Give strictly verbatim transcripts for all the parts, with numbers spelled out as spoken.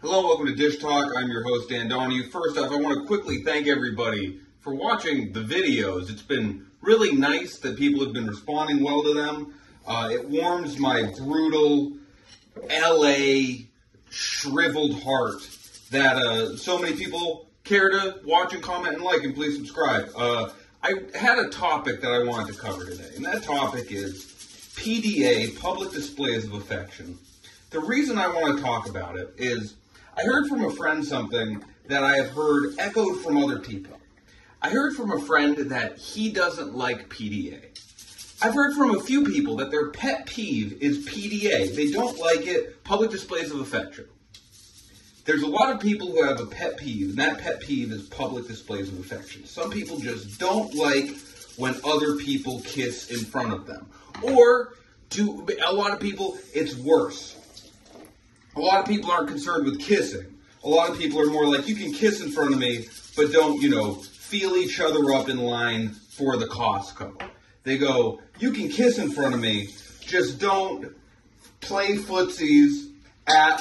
Hello, welcome to Dish Talk. I'm your host, Dan Donahue. First off, I want to quickly thank everybody for watching the videos. It's been really nice that people have been responding well to them. Uh, it warms my brutal L A shriveled heart that uh, so many people care to watch and comment and like, and please subscribe. Uh, I had a topic that I wanted to cover today, and that topic is P D A, public displays of affection. The reason I want to talk about it is I heard from a friend something that I have heard echoed from other people. I heard from a friend that he doesn't like P D A. I've heard from a few people that their pet peeve is P D A. They don't like it, public displays of affection. There's a lot of people who have a pet peeve, and that pet peeve is public displays of affection. Some people just don't like when other people kiss in front of them. Or, to a lot of people, it's worse. A lot of people aren't concerned with kissing. A lot of people are more like, you can kiss in front of me, but don't, you know, feel each other up in line for the Costco. They go, you can kiss in front of me, just don't play footsies at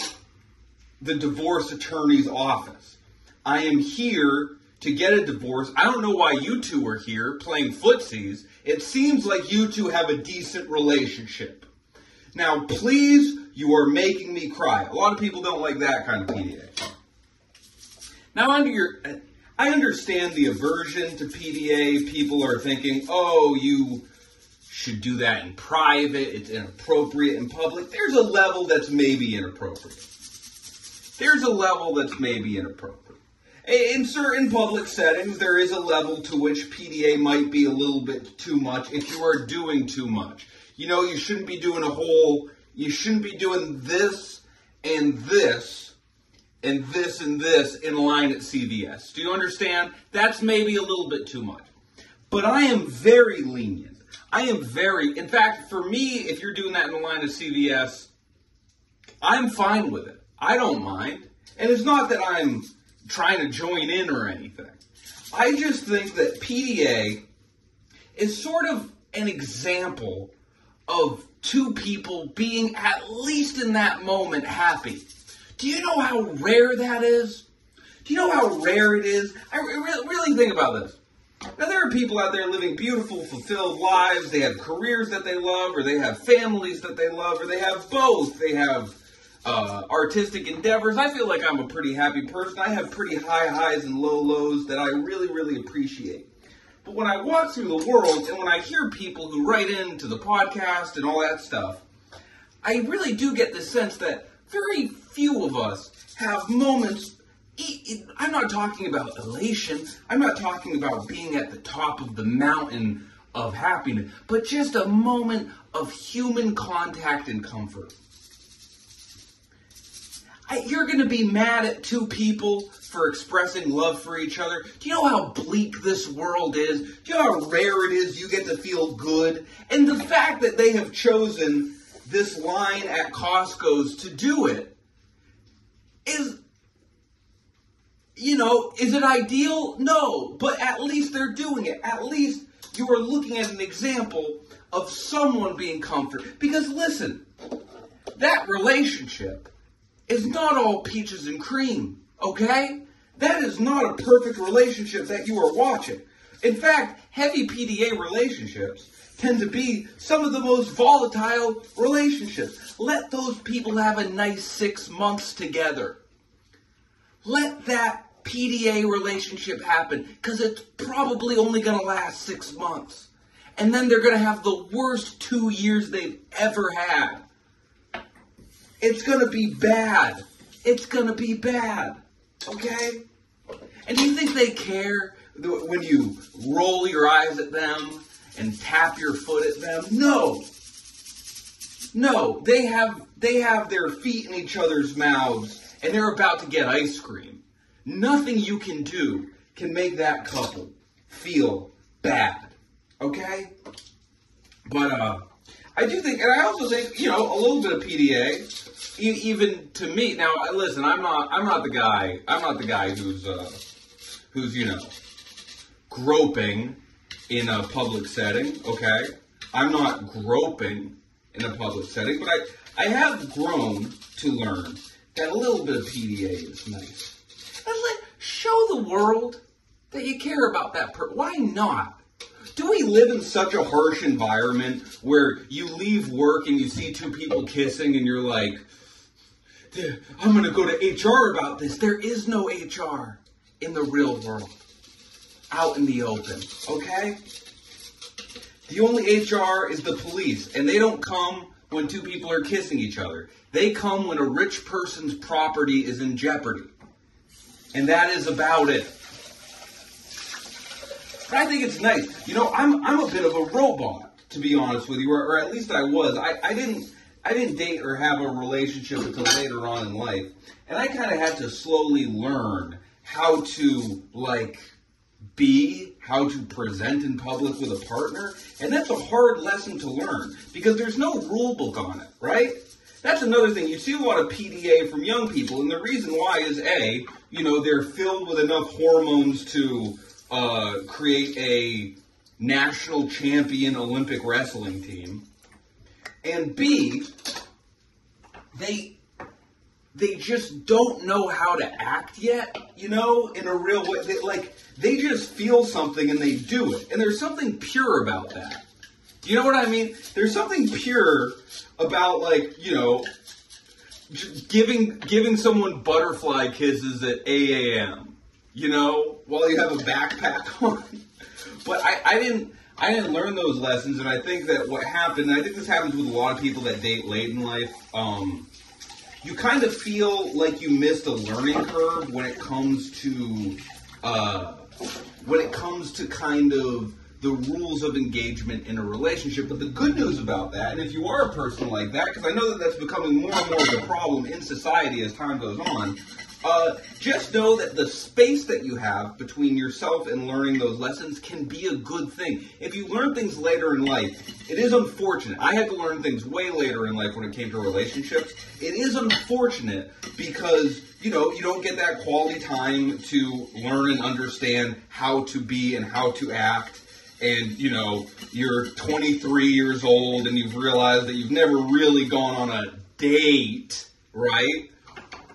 the divorce attorney's office. I am here to get a divorce. I don't know why you two are here playing footsies. It seems like you two have a decent relationship. Now, please, you are making me cry. A lot of people don't like that kind of P D A. Now, under your... I understand the aversion to P D A. People are thinking, oh, you should do that in private. It's inappropriate in public. There's a level that's maybe inappropriate. There's a level that's maybe inappropriate. In certain public settings, there is a level to which P D A might be a little bit too much if you are doing too much. You know, you shouldn't be doing a whole, you shouldn't be doing this and this and this and this in line at C V S. Do you understand? That's maybe a little bit too much. But I am very lenient. I am very, in fact, for me, if you're doing that in line at C V S, I'm fine with it. I don't mind. And it's not that I'm trying to join in or anything. I just think that P D A is sort of an example of two people being, at least in that moment, happy. Do you know how rare that is? Do you know how rare it is? I re really think about this. Now, there are people out there living beautiful, fulfilled lives. They have careers that they love, or they have families that they love, or they have both. They have uh, artistic endeavors. I feel like I'm a pretty happy person. I have pretty high highs and low lows that I really, really appreciate. But when I walk through the world, and when I hear people who write in to the podcast and all that stuff, I really do get this sense that very few of us have moments. I'm not talking about elation. I'm not talking about being at the top of the mountain of happiness, but just a moment of human contact and comfort. I, you're going to be mad at two people for expressing love for each other. Do you know how bleak this world is? Do you know how rare it is you get to feel good? And the fact that they have chosen this line at Costco's to do it is, you know, is it ideal? No, but at least they're doing it. At least you are looking at an example of someone being comfortable. Because listen, that relationship is not all peaches and cream, okay? That is not a perfect relationship that you are watching. In fact, heavy P D A relationships tend to be some of the most volatile relationships. Let those people have a nice six months together. Let that P D A relationship happen, because it's probably only going to last six months. And then they're going to have the worst two years they've ever had. It's going to be bad. It's going to be bad. Okay? And do you think they care when you roll your eyes at them and tap your foot at them? No. No. They have, they have their feet in each other's mouths, and they're about to get ice cream. Nothing you can do can make that couple feel bad. Okay? But uh, I do think, and I also think, you know, a little bit of P D A, e even to me. Now, listen, I'm not, I'm not the guy, I'm not the guy who's, uh, who's, you know, groping in a public setting, okay? I'm not groping in a public setting, but I, I have grown to learn That little bit of P D A is nice. And let, show the world that you care about that person. Why not? Do we live in such a harsh environment where you leave work and you see two people kissing and you're like, I'm going to go to H R about this. There is no H R in the real world, out in the open, okay? The only H R is the police, and they don't come when two people are kissing each other. They come when a rich person's property is in jeopardy, and that is about it. But I think it's nice. You know, I'm, I'm a bit of a robot, to be honest with you, or, or at least I was. I, I didn't... I didn't date or have a relationship until later on in life, and I kind of had to slowly learn how to, like, be, how to present in public with a partner, and that's a hard lesson to learn, because there's no rule book on it, right? That's another thing. You see a lot of P D A from young people, and the reason why is, A, you know, they're filled with enough hormones to uh, create a national champion Olympic wrestling team. And B, they they just don't know how to act yet, you know, in a real way. They, like, they just feel something and they do it. And there's something pure about that. You know what I mean? There's something pure about, like, you know, giving, giving someone butterfly kisses at eight A M, you know, while you have a backpack on. But I, I didn't... I didn't learn those lessons, and I think that what happened, and I think this happens with a lot of people that date late in life, um, you kind of feel like you missed a learning curve when it comes to, uh, when it comes to kind of the rules of engagement in a relationship. But the good news about that, and if you are a person like that, because I know that that's becoming more and more of a problem in society as time goes on, Uh, just know that the space that you have between yourself and learning those lessons can be a good thing. If you learn things later in life, it is unfortunate. I had to learn things way later in life when it came to relationships. It is unfortunate because, you know, you don't get that quality time to learn and understand how to be and how to act. And, you know, you're twenty-three years old and you've realized that you've never really gone on a date, right?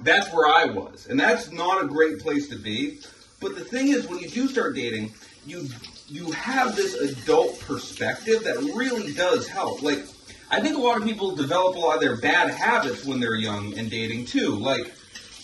That's where I was, and that's not a great place to be. But the thing is, when you do start dating, you you have this adult perspective that really does help. Like, I think a lot of people develop a lot of their bad habits when they're young and dating too. Like,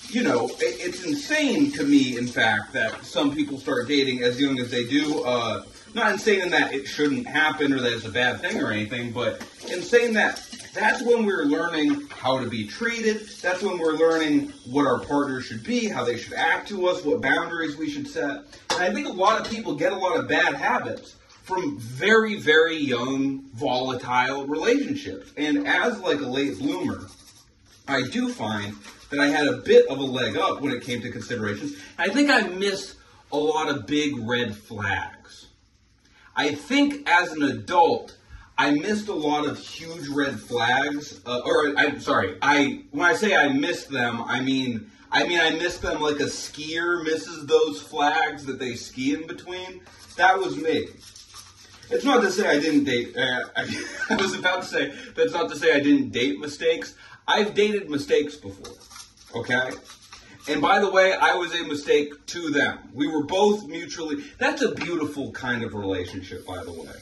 you know, it, it's insane to me, in fact, that some people start dating as young as they do. Uh, not insane in that it shouldn't happen or that it's a bad thing or anything, but insane that that's when we're learning how to be treated. That's when we're learning what our partners should be, how they should act to us, what boundaries we should set. And I think a lot of people get a lot of bad habits from very, very young, volatile relationships. And as like a late bloomer, I do find that I had a bit of a leg up when it came to considerations. I think I missed a lot of big red flags. I think as an adult, I missed a lot of huge red flags, uh, or I'm sorry, I when I say I missed them, I mean I mean I missed them like a skier misses those flags that they ski in between. That was me. It's not to say I didn't date. Uh, I, I was about to say that's not to say I didn't date mistakes. I've dated mistakes before, okay. And by the way, I was a mistake to them. We were both mutually. That's a beautiful kind of relationship, by the way.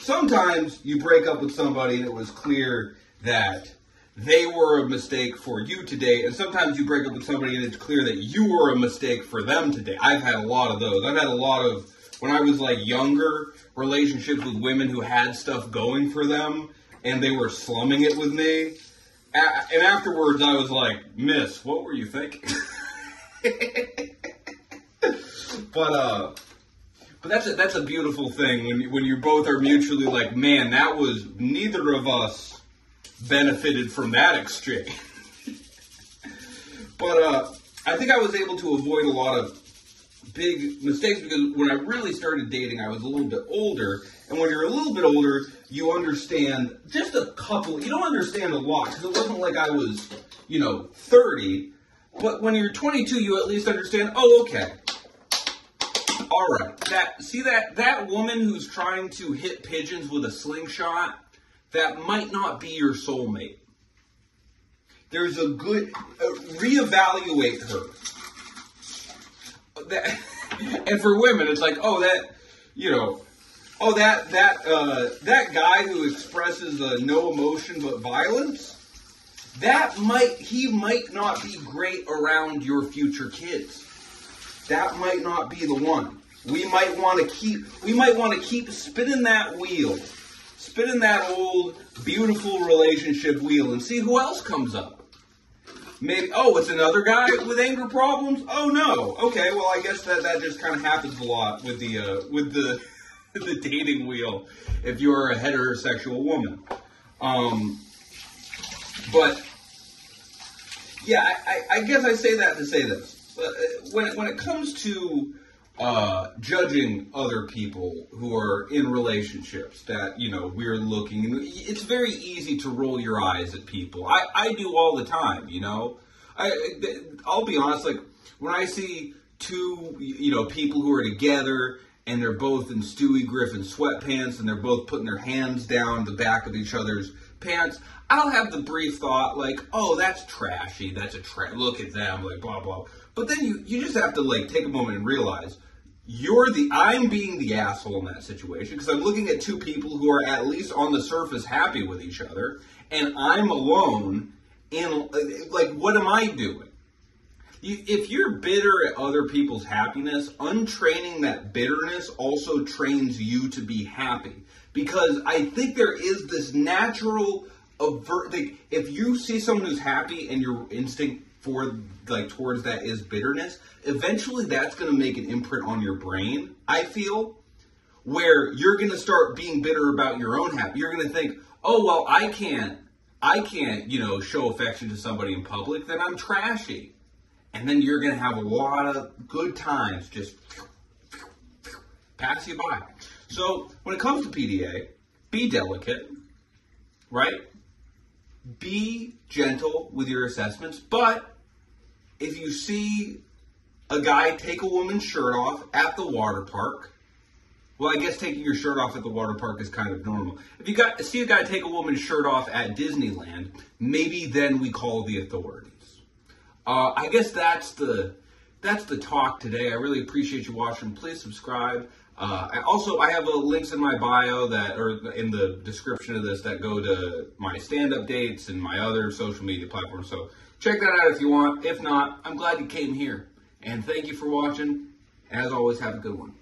Sometimes you break up with somebody and it was clear that they were a mistake for you today. And sometimes you break up with somebody and it's clear that you were a mistake for them today. I've had a lot of those. I've had a lot of, when I was like younger, relationships with women who had stuff going for them and they were slumming it with me. A- and afterwards I was like, miss, what were you thinking? but, uh... But that's a, that's a beautiful thing when you, when you both are mutually like, man, that was, neither of us benefited from that exchange. but uh, I think I was able to avoid a lot of big mistakes because when I really started dating, I was a little bit older. And when you're a little bit older, you understand just a couple. You don't understand a lot because it wasn't like I was, you know, thirty. But when you're twenty-two, you at least understand, oh, okay. All right, that see that that woman who's trying to hit pigeons with a slingshot, that might not be your soulmate. There's a good, uh, reevaluate her. That, and for women, it's like, oh, that, you know, oh, that, that, uh, that guy who expresses uh, no emotion but violence, that might, he might not be great around your future kids. That might not be the one. We might want to keep, we might want to keep spinning that wheel, spinning that old beautiful relationship wheel, and see who else comes up. Maybe, oh, it's another guy with anger problems. Oh no. Okay, well, I guess that that just kind of happens a lot with the uh, with the the dating wheel if you're a heterosexual woman. Um, but yeah, I, I guess I say that to say this. When when it comes to Uh, judging other people who are in relationships that, you know, we're looking, it's very easy to roll your eyes at people. I, I do all the time, you know. I, I'll be honest, like, when I see two, you know, people who are together and they're both in Stewie Griffin sweatpants and they're both putting their hands down the back of each other's pants, I'll have the brief thought, like, oh, that's trashy, that's a tra- look at them, like, blah, blah. But then you, you just have to, like, take a moment and realize you're the, I'm being the asshole in that situation, because I'm looking at two people who are at least on the surface happy with each other, and I'm alone, and, like, what am I doing? You, if you're bitter at other people's happiness, untraining that bitterness also trains you to be happy, because I think there is this natural avert, like, if you see someone who's happy and your instinct for, like, towards that is bitterness, eventually that's going to make an imprint on your brain, I feel, where you're going to start being bitter about your own happiness. You're going to think, oh, well, I can't, I can't, you know, show affection to somebody in public, then I'm trashy. And then you're going to have a lot of good times just pass you by. So when it comes to P D A, be delicate, right? Be gentle with your assessments, but if you see a guy take a woman's shirt off at the water park, well, I guess taking your shirt off at the water park is kind of normal. If you got, see a guy take a woman's shirt off at Disneyland, maybe then we call the authorities. Uh, I guess that's the that's the talk today. I really appreciate you watching. Please subscribe. Uh, I also, I have uh, links in my bio that, or in the description of this, that go to my stand-up dates and my other social media platforms. So check that out if you want. If not, I'm glad you came here. And thank you for watching. As always, have a good one.